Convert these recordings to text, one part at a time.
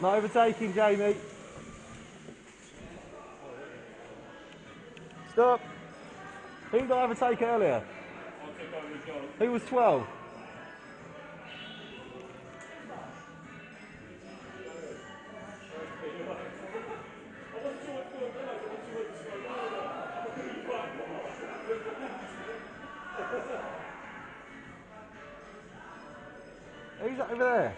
Not overtaking, Jamie. Stop. Who did I overtake earlier? Who was 12? Who's that over there?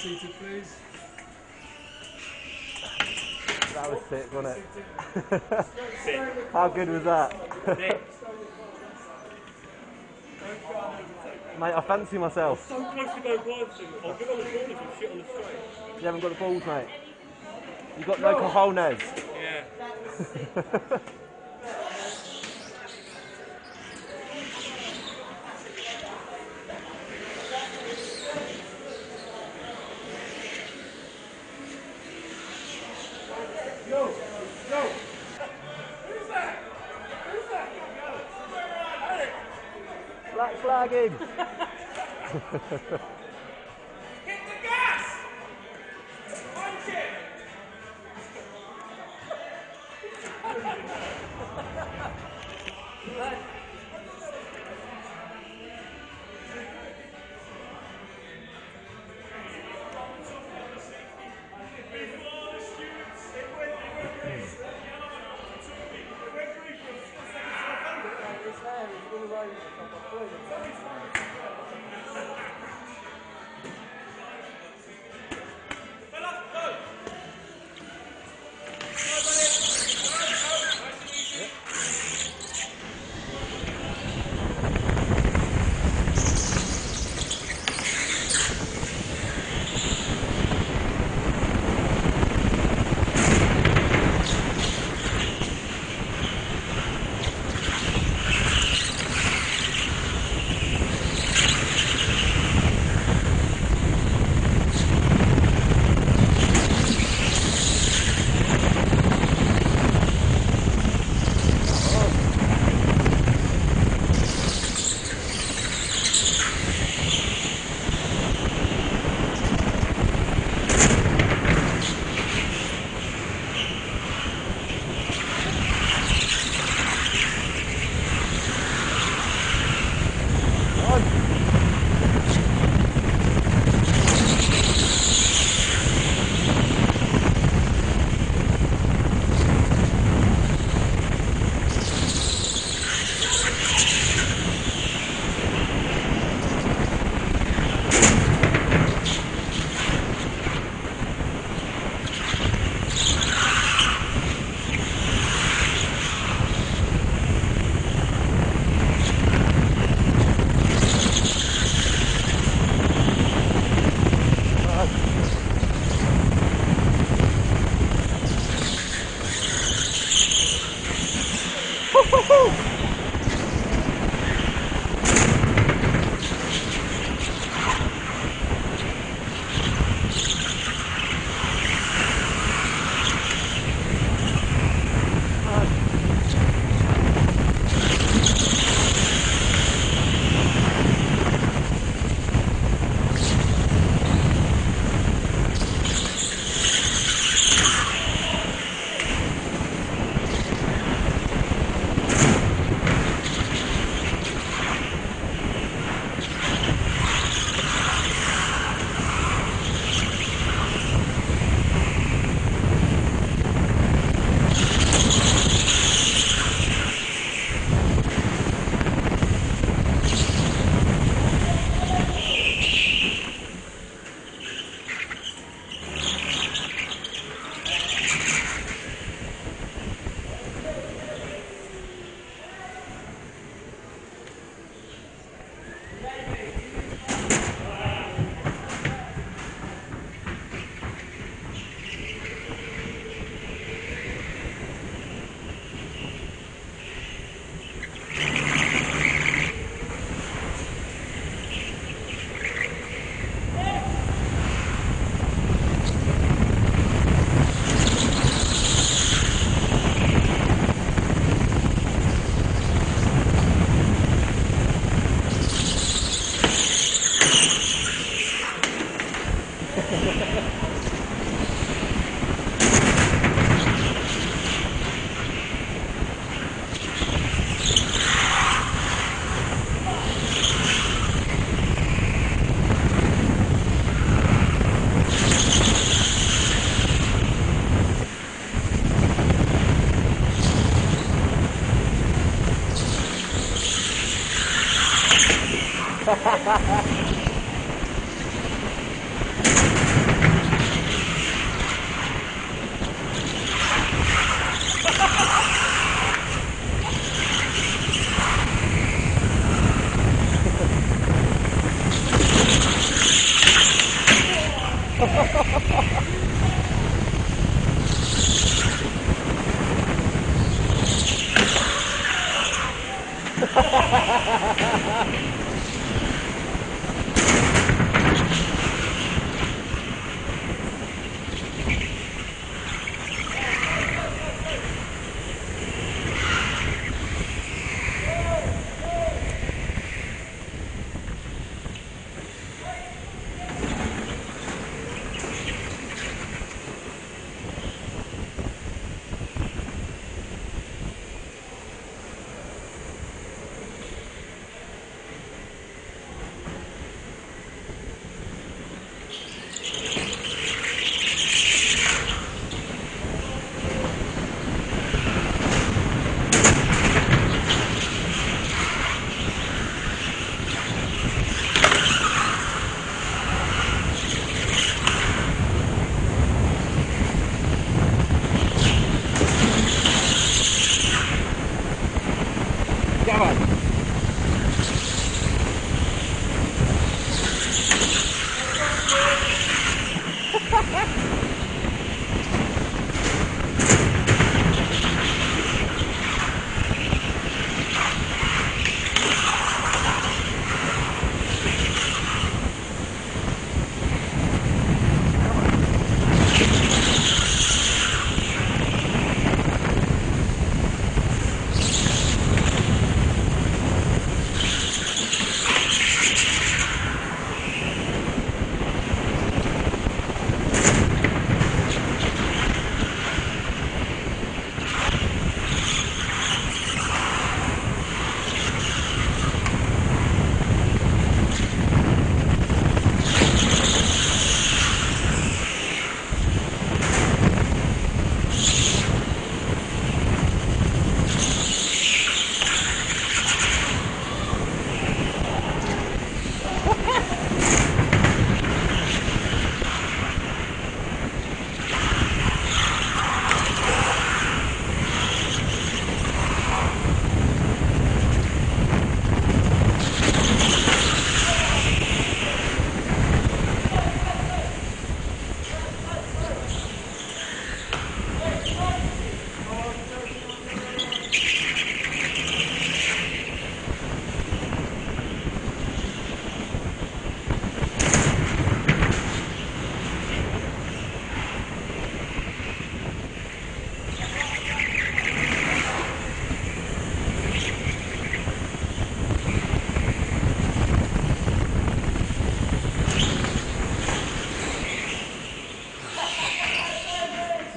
Seated, please. That was sick, wasn't it? How good was that? Mate, I fancy myself. So close to go blind soon. I'll get on the corners and shit on the straight. You haven't got the balls, mate. You've got no cojones. Yeah. Black flag in! Hit the gas! Punch it!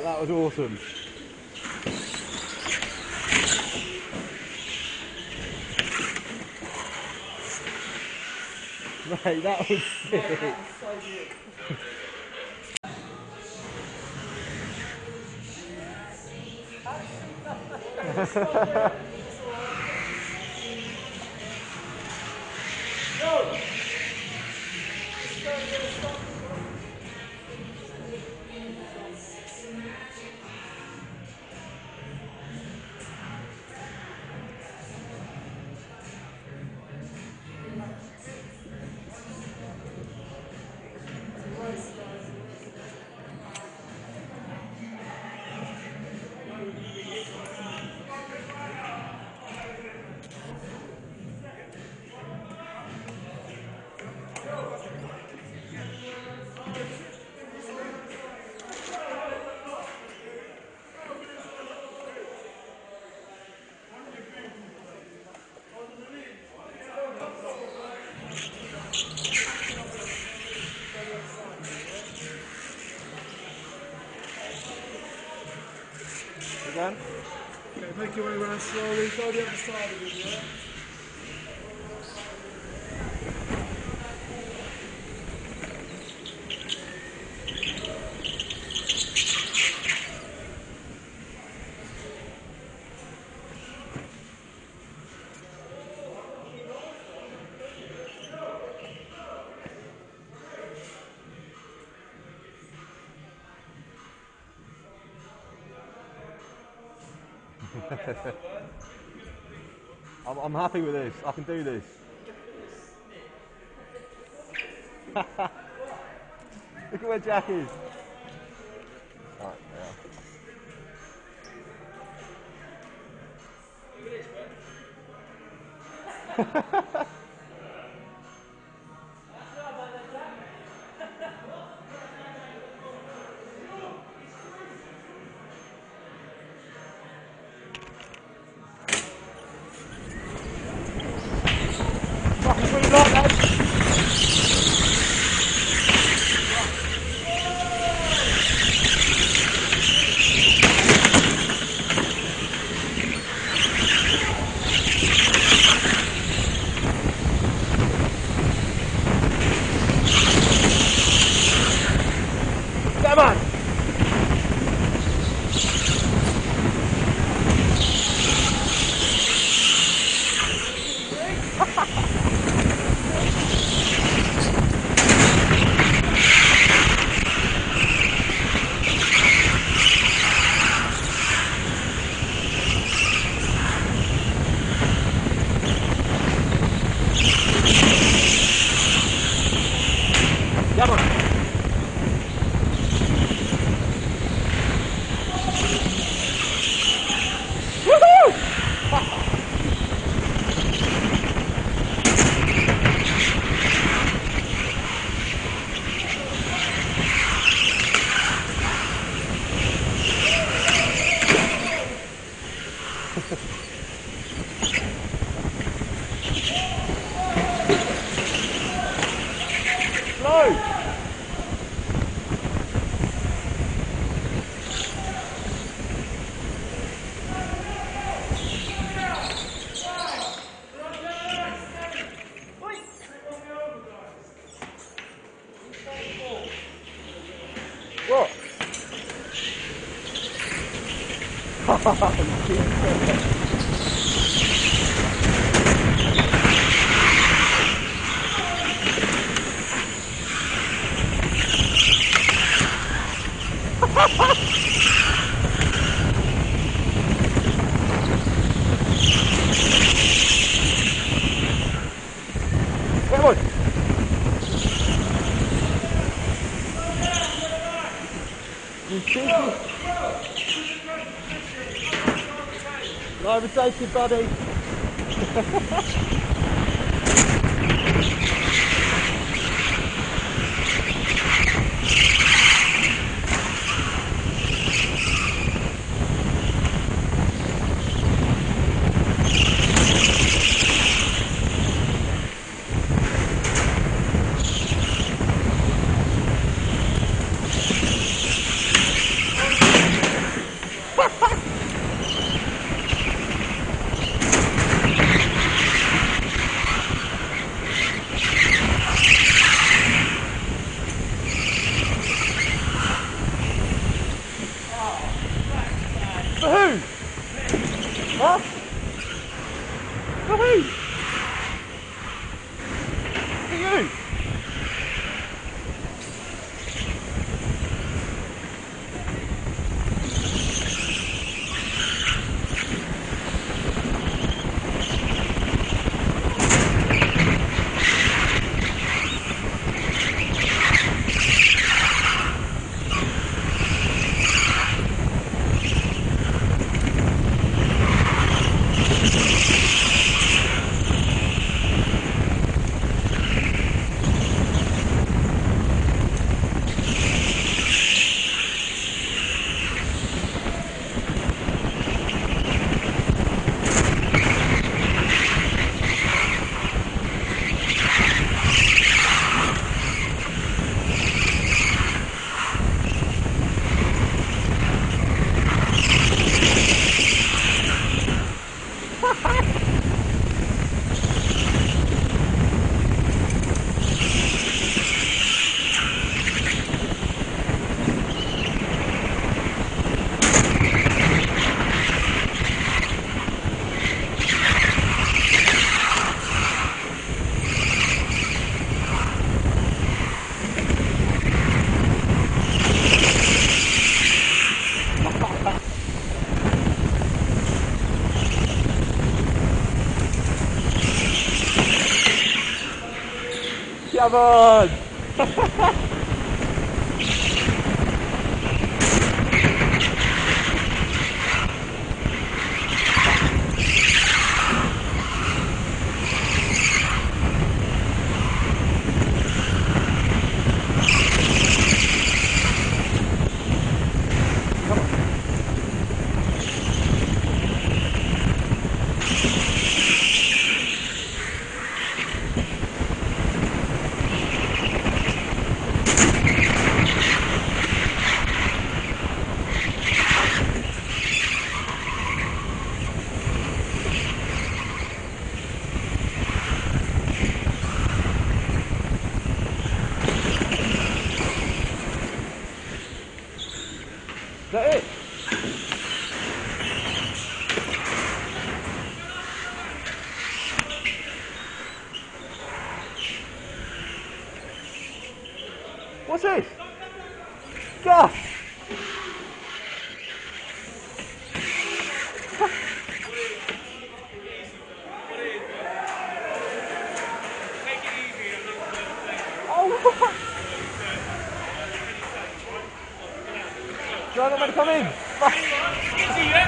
That was awesome. Mate, that was sick. Yeah, that was so good. Go! Let's go. man. Okay, make your way around slowly. Go the other side of it, yeah? I'm happy with this. I can do this. Look at where Jack is. Right, yeah. What? Overtake you, buddy. Come on! Is that it? What's this? Gas! Do you want them to come in? Easy, yeah?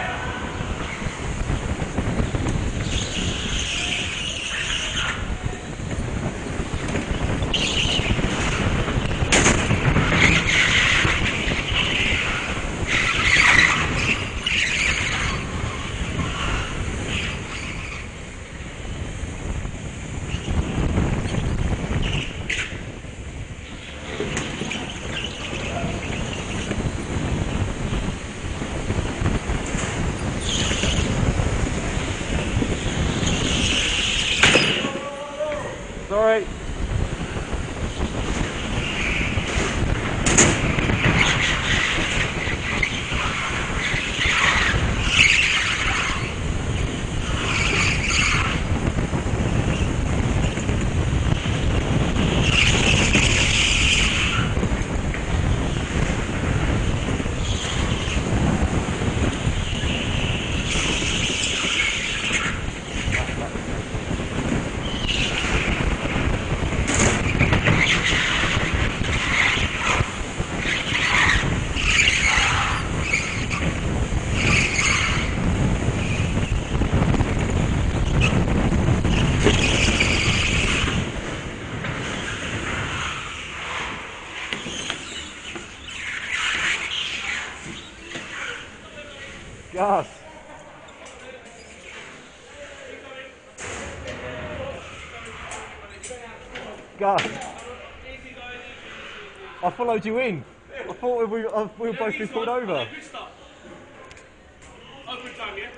It's all right. Gas. Gas. I followed you in. I thought we would both be pulled over. Open time, yeah?